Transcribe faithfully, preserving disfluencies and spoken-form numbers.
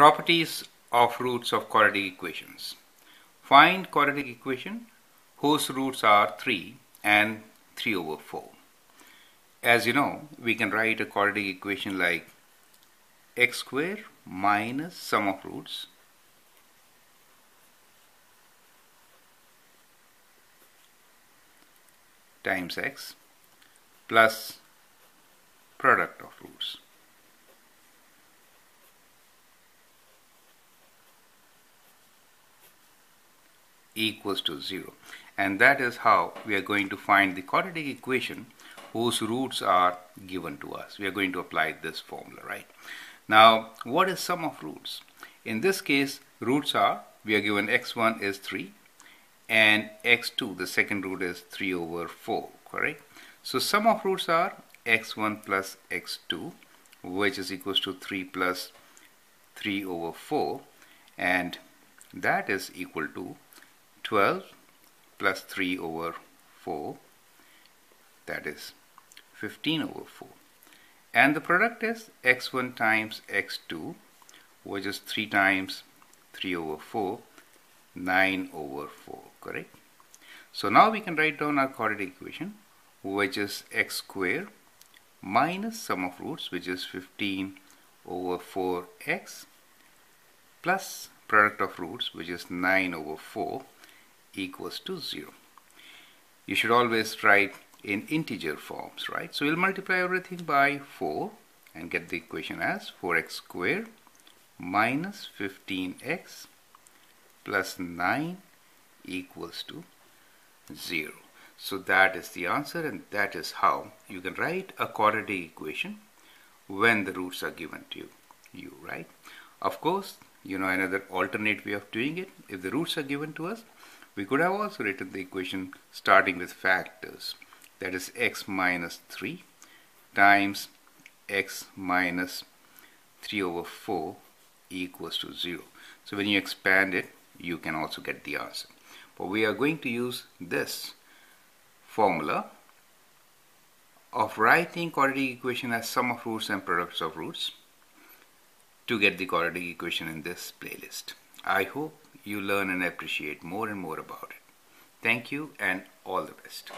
Properties of roots of quadratic equations. Find quadratic equation whose roots are three and three over four. As you know, we can write a quadratic equation like x squared minus sum of roots times x plus product of roots. Equals to zero, and that is how we are going to find the quadratic equation whose roots are given to us. We are going to apply this formula, right? Now, what is sum of roots? In this case, roots are, we are given x one is three and x two, the second root, is three over four, correct? So sum of roots are x one plus x two, which is equals to three plus three over four, and that is equal to twelve plus three over four, that is fifteen over four, and the product is x one times x two, which is three times three over four, nine over four, correct? So now we can write down our quadratic equation, which is x squared minus sum of roots, which is fifteen over four x, plus product of roots, which is nine over four, equals to zero. You should always write in integer forms, right? So we'll multiply everything by four and get the equation as four x squared minus fifteen x plus nine equals to zero. So that is the answer, and that is how you can write a quadratic equation when the roots are given to you, you right? Of course, you know, another alternate way of doing it, if the roots are given to us, we could have also written the equation starting with factors, that is x minus three times x minus three over four equals to zero. So when you expand it, you can also get the answer. But we are going to use this formula of writing quadratic equation as sum of roots and products of roots to get the quadratic equation in this playlist. I hope you learn and appreciate more and more about it. Thank you and all the best.